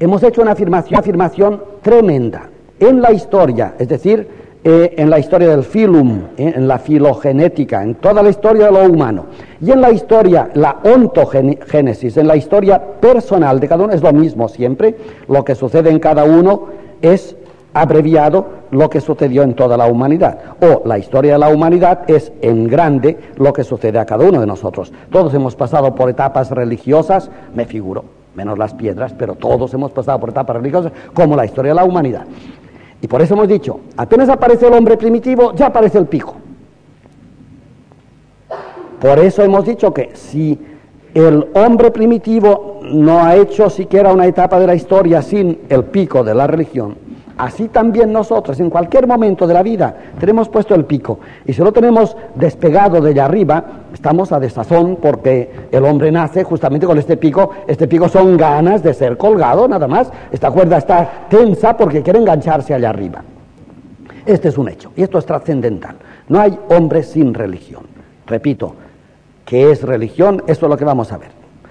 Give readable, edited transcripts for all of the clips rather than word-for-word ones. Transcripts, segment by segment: hemos hecho una afirmación tremenda. En la historia, es decir, en la historia del filum, en la filogenética, en toda la historia de lo humano, y en la historia, la ontogénesis, en la historia personal de cada uno, es lo mismo siempre. Lo que sucede en cada uno es abreviado lo que sucedió en toda la humanidad, o la historia de la humanidad es en grande lo que sucede a cada uno de nosotros. Todos hemos pasado por etapas religiosas, me figuro, menos las piedras, pero todos hemos pasado por etapas religiosas, como la historia de la humanidad. Y por eso hemos dicho, apenas aparece el hombre primitivo, ya aparece el pico. Por eso hemos dicho que si el hombre primitivo no ha hecho siquiera una etapa de la historia sin el pico de la religión, así también nosotros, en cualquier momento de la vida, tenemos puesto el pico. Y si lo tenemos despegado de allá arriba, estamos a desazón, porque el hombre nace justamente con este pico. Este pico son ganas de ser colgado, nada más. Esta cuerda está tensa porque quiere engancharse allá arriba. Este es un hecho, y esto es trascendental. No hay hombre sin religión. Repito, ¿qué es religión? Eso es lo que vamos a ver.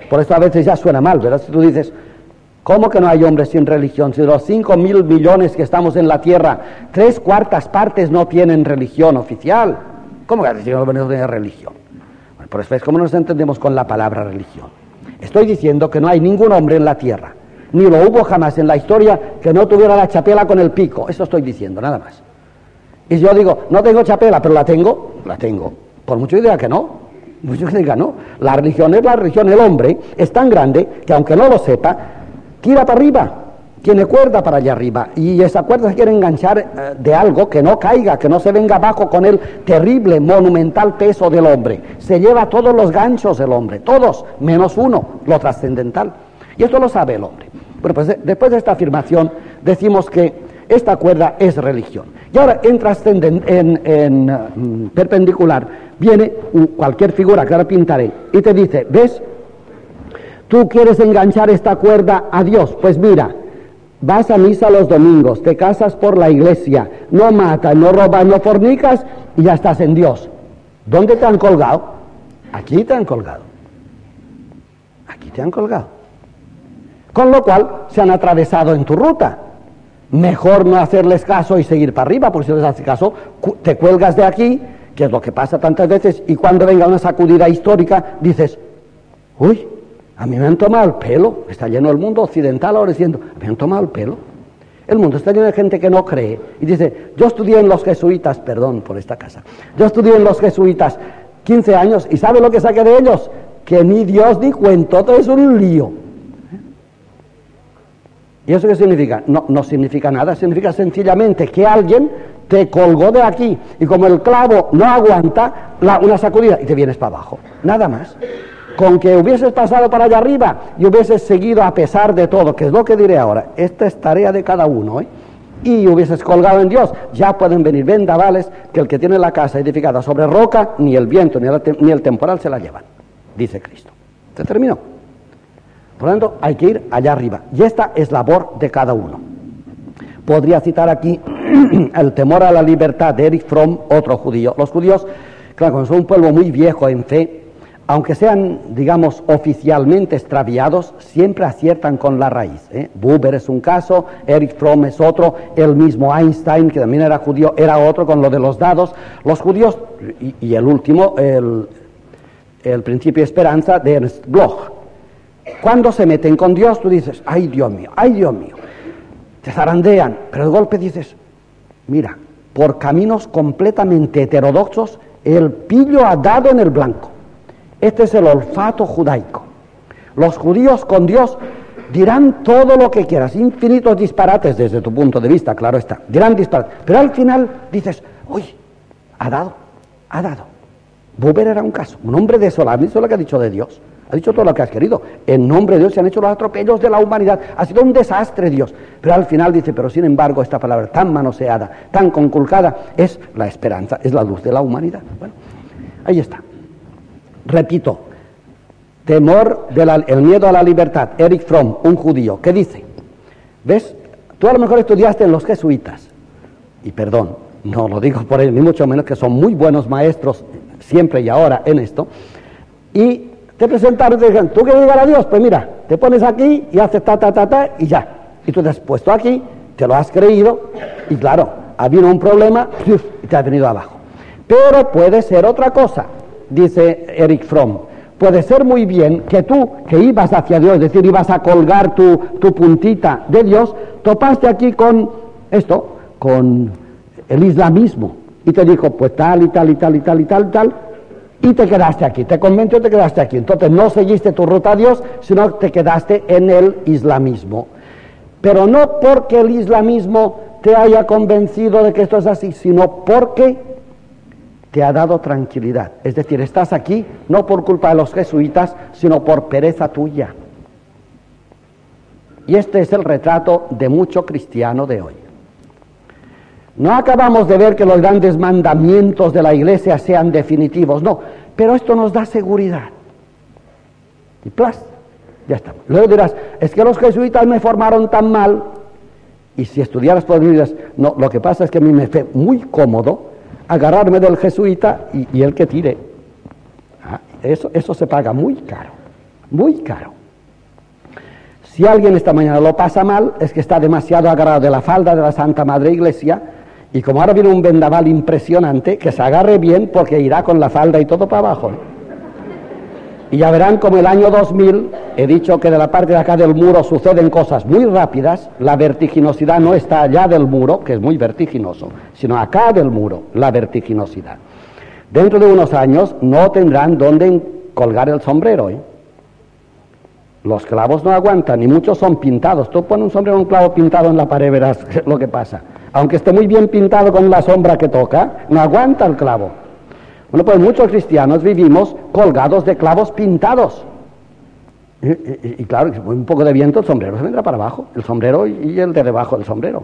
Por eso a veces ya suena mal, ¿verdad? Si tú dices, ¿cómo que no hay hombres sin religión? Si los 5.000 millones que estamos en la Tierra, 3/4 partes no tienen religión oficial. ¿Cómo que no tienen religión? Bueno, por eso es como nos entendemos con la palabra religión. Estoy diciendo que no hay ningún hombre en la Tierra, ni lo hubo jamás en la historia, que no tuviera la chapela con el pico. Eso estoy diciendo, nada más. Y si yo digo, no tengo chapela, pero la tengo. Por mucho que diga que no. Muchos digan, no. La religión es la religión. El hombre es tan grande que, aunque no lo sepa, tira para arriba, tiene cuerda para allá arriba, y esa cuerda se quiere enganchar de algo que no caiga, que no se venga abajo con el terrible, monumental peso del hombre. Se lleva todos los ganchos el hombre, todos, menos uno, lo trascendental. Y esto lo sabe el hombre. Bueno, pues después de esta afirmación decimos que esta cuerda es religión. Y ahora en perpendicular viene cualquier figura que ahora pintaré y te dice, ¿ves? Tú quieres enganchar esta cuerda a Dios. Pues mira, vas a misa los domingos, te casas por la iglesia, no matas, no robas, no fornicas y ya estás en Dios. ¿Dónde te han colgado? Aquí te han colgado. Aquí te han colgado. Con lo cual se han atravesado en tu ruta. Mejor no hacerles caso y seguir para arriba, porque si les haces caso, te cuelgas de aquí, que es lo que pasa tantas veces, y cuando venga una sacudida histórica, dices, uy, a mí me han tomado el pelo. Está lleno el mundo occidental ahora diciendo, me han tomado el pelo. El mundo está lleno de gente que no cree. Y dice, yo estudié en los jesuitas, perdón por esta casa, yo estudié en los jesuitas 15 años y ¿sabe lo que saqué de ellos? Que ni Dios ni cuento, todo es un lío. ¿Y eso qué significa? No significa nada, significa sencillamente que alguien te colgó de aquí y como el clavo no aguanta, una sacudida y te vienes para abajo, nada más. Con que hubieses pasado para allá arriba y hubieses seguido a pesar de todo, que es lo que diré ahora, esta es tarea de cada uno, ¿eh? Y hubieses colgado en Dios, ya pueden venir vendavales, que el que tiene la casa edificada sobre roca, ni el viento ni el temporal se la llevan, dice Cristo. Se terminó. Por lo tanto, hay que ir allá arriba, y esta es labor de cada uno. Podría citar aquí El temor a la libertad de Erich Fromm, otro judío. Los judíos, claro, como son un pueblo muy viejo en fe, aunque sean, digamos, oficialmente extraviados, siempre aciertan con la raíz, ¿eh? Buber es un caso, Erich Fromm es otro, el mismo Einstein, que también era judío, era otro con lo de los dados. Los judíos, y el último, el principio de esperanza de Ernst Bloch. Cuando se meten con Dios, tú dices, ay Dios mío, te zarandean, pero de golpe dices, mira, por caminos completamente heterodoxos, el pillo ha dado en el blanco. Este es el olfato judaico. Los judíos con Dios dirán todo lo que quieras, infinitos disparates desde tu punto de vista, claro está, dirán disparates, pero al final dices, uy, ha dado. Buber era un caso, un hombre desolado, eso es lo que ha dicho de Dios, ha dicho todo lo que has querido, en nombre de Dios se han hecho los atropellos de la humanidad, ha sido un desastre Dios, pero al final dice, pero sin embargo esta palabra tan manoseada, tan conculcada, es la esperanza, es la luz de la humanidad. Bueno, ahí está. Repito, el miedo a la libertad, Erich Fromm, un judío, que dice, ¿ves? Tú a lo mejor estudiaste en los jesuitas, y perdón, no lo digo por él, ni mucho menos, que son muy buenos maestros, siempre y ahora, en esto, y te presentaron y te dijeron, ¿tú quieres llegar a Dios? Pues mira, te pones aquí y haces ta, ta, ta, ta, y ya. y tú te has puesto aquí, te lo has creído, y claro, había un problema y te has venido abajo. Pero puede ser otra cosa, dice Erich Fromm. Puede ser muy bien que tú, que ibas hacia Dios, es decir, ibas a colgar tu puntita de Dios, topaste aquí con esto, con el islamismo, y te dijo, pues tal y tal y tal y tal y tal y tal, y te quedaste aquí, te convenció, te quedaste aquí. Entonces no seguiste tu ruta a Dios, sino te quedaste en el islamismo. Pero no porque el islamismo te haya convencido de que esto es así, sino porque te ha dado tranquilidad. Es decir, estás aquí no por culpa de los jesuitas, sino por pereza tuya. Y este es el retrato de mucho cristiano de hoy. No acabamos de ver que los grandes mandamientos de la Iglesia sean definitivos, no, pero esto nos da seguridad. Y plas, ya estamos. Luego dirás, es que los jesuitas me formaron tan mal, y si estudiaras por mí dirás, no, lo que pasa es que a mí me fue muy cómodo agarrarme del jesuita y el que tire. Ah, eso se paga muy caro, muy caro. Si alguien esta mañana lo pasa mal, es que está demasiado agarrado de la falda de la Santa Madre Iglesia, y como ahora viene un vendaval impresionante, que se agarre bien porque irá con la falda y todo para abajo. Y ya verán como el año 2000, he dicho que de la parte de acá del muro suceden cosas muy rápidas, la vertiginosidad no está allá del muro, que es muy vertiginoso, sino acá del muro, la vertiginosidad. Dentro de unos años no tendrán dónde colgar el sombrero, ¿eh? Los clavos no aguantan, y muchos son pintados. Tú pones un sombrero, un clavo pintado en la pared, verás lo que pasa. Aunque esté muy bien pintado con la sombra que toca, no aguanta el clavo. Bueno, pues muchos cristianos vivimos colgados de clavos pintados. Y claro, un poco de viento, el sombrero se vendrá para abajo, el sombrero y el de debajo del sombrero.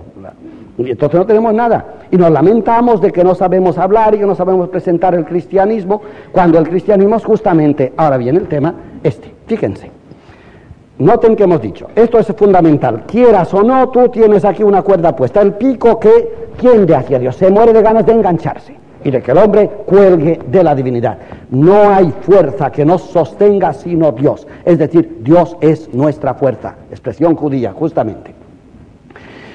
Y entonces no tenemos nada. Y nos lamentamos de que no sabemos hablar y que no sabemos presentar el cristianismo, cuando el cristianismo es justamente, ahora viene el tema este, fíjense. Noten que hemos dicho, esto es fundamental, quieras o no, tú tienes aquí una cuerda puesta, el pico que tiende hacia Dios, se muere de ganas de engancharse y de que el hombre cuelgue de la divinidad. No hay fuerza que nos sostenga sino Dios, es decir, Dios es nuestra fuerza, expresión judía justamente.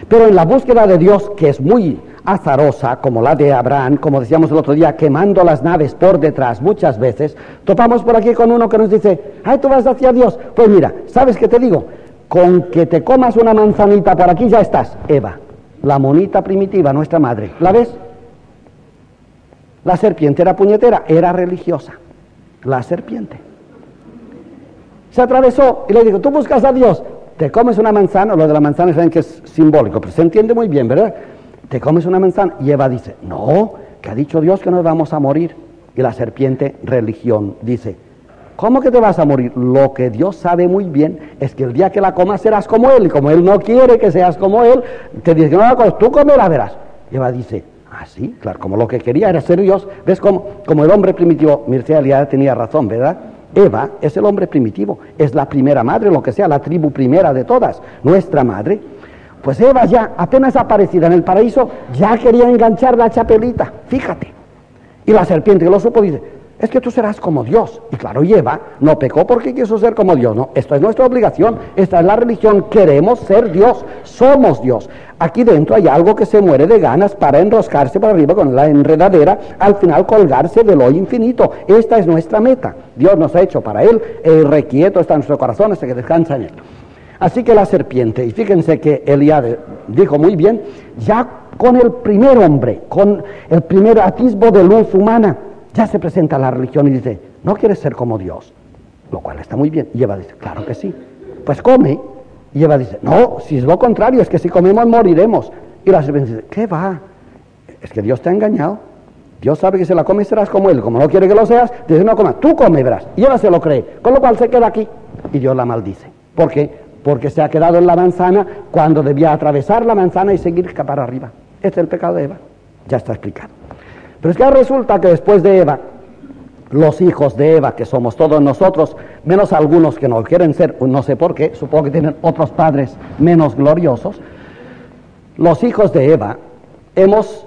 Pero en la búsqueda de Dios, que es muy azarosa, como la de Abraham, como decíamos el otro día, quemando las naves por detrás muchas veces, topamos por aquí con uno que nos dice, ay, tú vas hacia Dios. Pues mira, ¿sabes qué te digo? Con que te comas una manzanita por aquí ya estás. Eva, la monita primitiva, nuestra madre, ¿la ves? La serpiente era puñetera, era religiosa, la serpiente. Se atravesó y le dijo, tú buscas a Dios, te comes una manzana, lo de la manzana saben que es simbólico, pero se entiende muy bien, ¿verdad? Te comes una manzana. Y Eva dice, no, que ha dicho Dios que nos vamos a morir. Y la serpiente, religión, dice, ¿cómo que te vas a morir? Lo que Dios sabe muy bien es que el día que la comas serás como Él, y como Él no quiere que seas como Él, te dice que no la comas, tú comerás, verás. Y Eva dice, ah, sí, claro, como lo que quería era ser Dios, ¿ves como el hombre primitivo? Mircea Eliade tenía razón, ¿verdad? Eva es el hombre primitivo, es la primera madre, lo que sea, la tribu primera de todas, nuestra madre. Pues Eva ya, apenas aparecida en el paraíso, ya quería enganchar la chapelita, fíjate. Y la serpiente que lo supo dice, es que tú serás como Dios. Y claro, y Eva no pecó porque quiso ser como Dios, no, esto es nuestra obligación, esta es la religión, queremos ser Dios, somos Dios. Aquí dentro hay algo que se muere de ganas para enroscarse por arriba con la enredadera, al final colgarse del hoyo infinito. Esta es nuestra meta, Dios nos ha hecho para Él, el requieto está en nuestro corazón hasta que descansa en Él. Así que la serpiente, y fíjense que Eliade dijo muy bien, ya con el primer hombre, con el primer atisbo de luz humana, ya se presenta la religión y dice, ¿no quieres ser como Dios? Lo cual está muy bien. Y Eva dice, claro que sí. Pues come. Y Eva dice, no, si es lo contrario, es que si comemos moriremos. Y la serpiente dice, ¿qué va? Es que Dios te ha engañado. Dios sabe que si la comes serás como Él. Como no quiere que lo seas, dice, no comas, tú come, verás. Y Eva se lo cree, con lo cual se queda aquí. Y Dios la maldice. ¿Por qué? Porque se ha quedado en la manzana cuando debía atravesar la manzana y seguir para arriba. Este es el pecado de Eva, ya está explicado. Pero es que resulta que después de Eva, los hijos de Eva, que somos todos nosotros, menos algunos que no quieren ser, no sé por qué, supongo que tienen otros padres menos gloriosos, los hijos de Eva hemos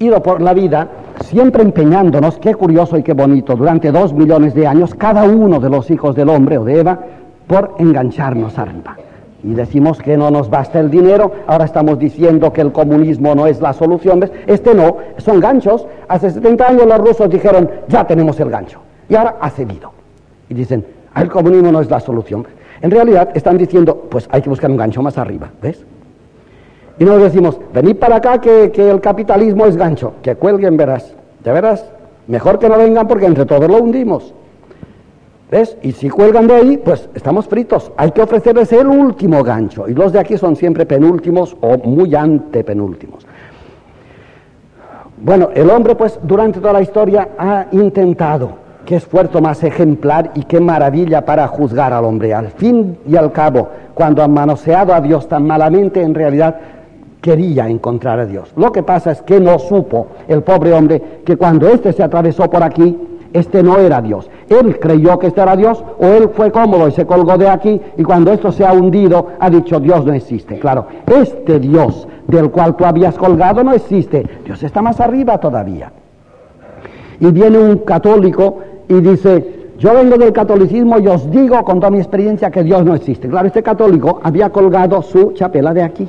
ido por la vida siempre empeñándonos, qué curioso y qué bonito, durante 2 millones de años, cada uno de los hijos del hombre o de Eva, por engancharnos arriba, y decimos que no nos basta el dinero, ahora estamos diciendo que el comunismo no es la solución, ¿ves? No, son ganchos. Hace 70 años los rusos dijeron, ya tenemos el gancho, y ahora ha cedido. Y dicen, el comunismo no es la solución. En realidad están diciendo, pues hay que buscar un gancho más arriba, ¿ves? Y nos decimos, venid para acá que el capitalismo es gancho, que cuelguen, verás, ya verás, mejor que no vengan porque entre todos lo hundimos. ¿Ves? Y si cuelgan de ahí, pues estamos fritos. Hay que ofrecerles el último gancho. Y los de aquí son siempre penúltimos o muy antepenúltimos. Bueno, el hombre, pues, durante toda la historia ha intentado. Qué esfuerzo más ejemplar y qué maravilla para juzgar al hombre. Al fin y al cabo, cuando han manoseado a Dios tan malamente, en realidad quería encontrar a Dios. Lo que pasa es que no supo el pobre hombre que cuando éste se atravesó por aquí, este no era Dios. Él creyó que este era Dios, o él fue cómodo y se colgó de aquí, y cuando esto se ha hundido, ha dicho, Dios no existe. Claro, este Dios del cual tú habías colgado no existe. Dios está más arriba todavía. Y viene un católico y dice, yo vengo del catolicismo y os digo con toda mi experiencia que Dios no existe. Claro, este católico había colgado su chapela de aquí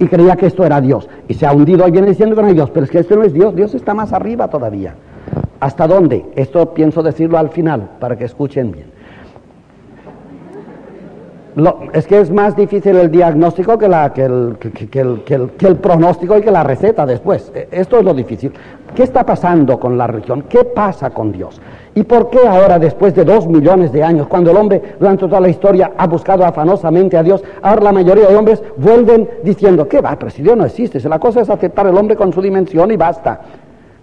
y creía que esto era Dios. Y se ha hundido y viene diciendo que no es Dios, pero es que esto no es Dios, Dios está más arriba todavía. ¿Hasta dónde? Esto pienso decirlo al final, para que escuchen bien. Es que es más difícil el diagnóstico que el pronóstico y que la receta después. Esto es lo difícil. ¿Qué está pasando con la religión? ¿Qué pasa con Dios? ¿Y por qué ahora, después de 2 millones de años, cuando el hombre durante toda la historia ha buscado afanosamente a Dios, ahora la mayoría de hombres vuelven diciendo, ¿qué va? Pero si Dios no existe, si la cosa es aceptar al hombre con su dimensión y basta.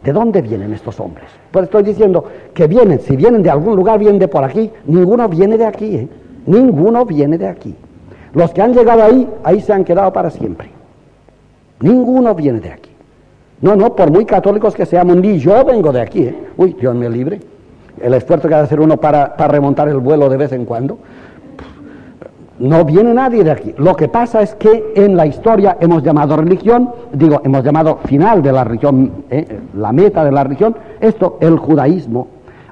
¿De dónde vienen estos hombres? Pues estoy diciendo que vienen, si vienen de algún lugar, vienen de por aquí. Ninguno viene de aquí, ¿eh? Ninguno viene de aquí. Los que han llegado ahí, ahí se han quedado para siempre. Ninguno viene de aquí. No, no, por muy católicos que seamos, ni yo vengo de aquí, ¿eh? Uy, Dios me libre. El esfuerzo que ha de hacer uno para remontar el vuelo de vez en cuando. No viene nadie de aquí. Lo que pasa es que en la historia hemos llamado religión, digo, hemos llamado final de la religión, la meta de la religión, esto, el judaísmo,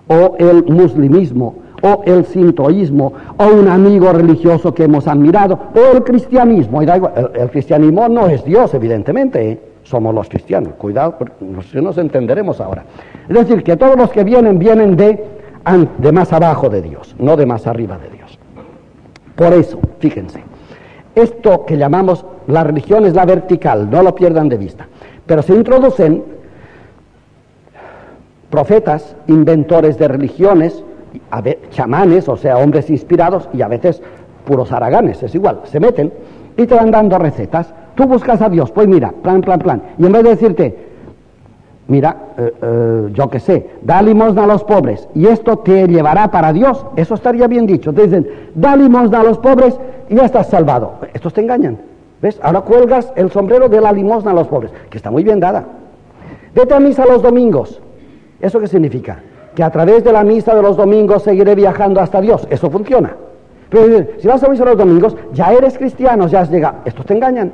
o el muslimismo, o el sintoísmo, o un amigo religioso que hemos admirado, o el cristianismo. Y da igual, el cristianismo no es Dios, evidentemente, somos los cristianos, cuidado, porque nos entenderemos ahora. Es decir, que todos los que vienen, vienen de más abajo de Dios, no de más arriba de Dios. Por eso, fíjense, esto que llamamos la religión es la vertical, no lo pierdan de vista. Pero se introducen profetas, inventores de religiones, chamanes, o sea, hombres inspirados, y a veces puros haraganes, es igual, se meten y te van dando recetas. Tú buscas a Dios, pues mira, plan, y en vez de decirte, mira, yo qué sé, da limosna a los pobres y esto te llevará para Dios, eso estaría bien dicho. Te dicen, da limosna a los pobres y ya estás salvado. Estos te engañan, ¿ves? Ahora cuelgas el sombrero de la limosna a los pobres, que está muy bien dada. Vete a misa los domingos. ¿Eso qué significa? Que a través de la misa de los domingos seguiré viajando hasta Dios. Eso funciona. Pero dicen, si vas a misa los domingos, ya eres cristiano, ya has llegado. Estos te engañan.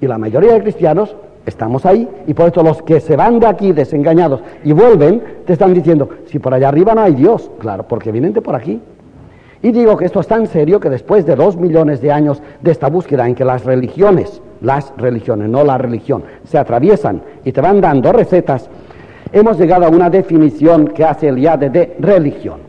Y la mayoría de cristianos estamos ahí, y por esto los que se van de aquí desengañados y vuelven, te están diciendo, si por allá arriba no hay Dios, claro, porque vienen de por aquí. Y digo que esto es tan serio que después de 2 millones de años de esta búsqueda en que las religiones, no la religión, se atraviesan y te van dando recetas, hemos llegado a una definición que hace Eliade de religión.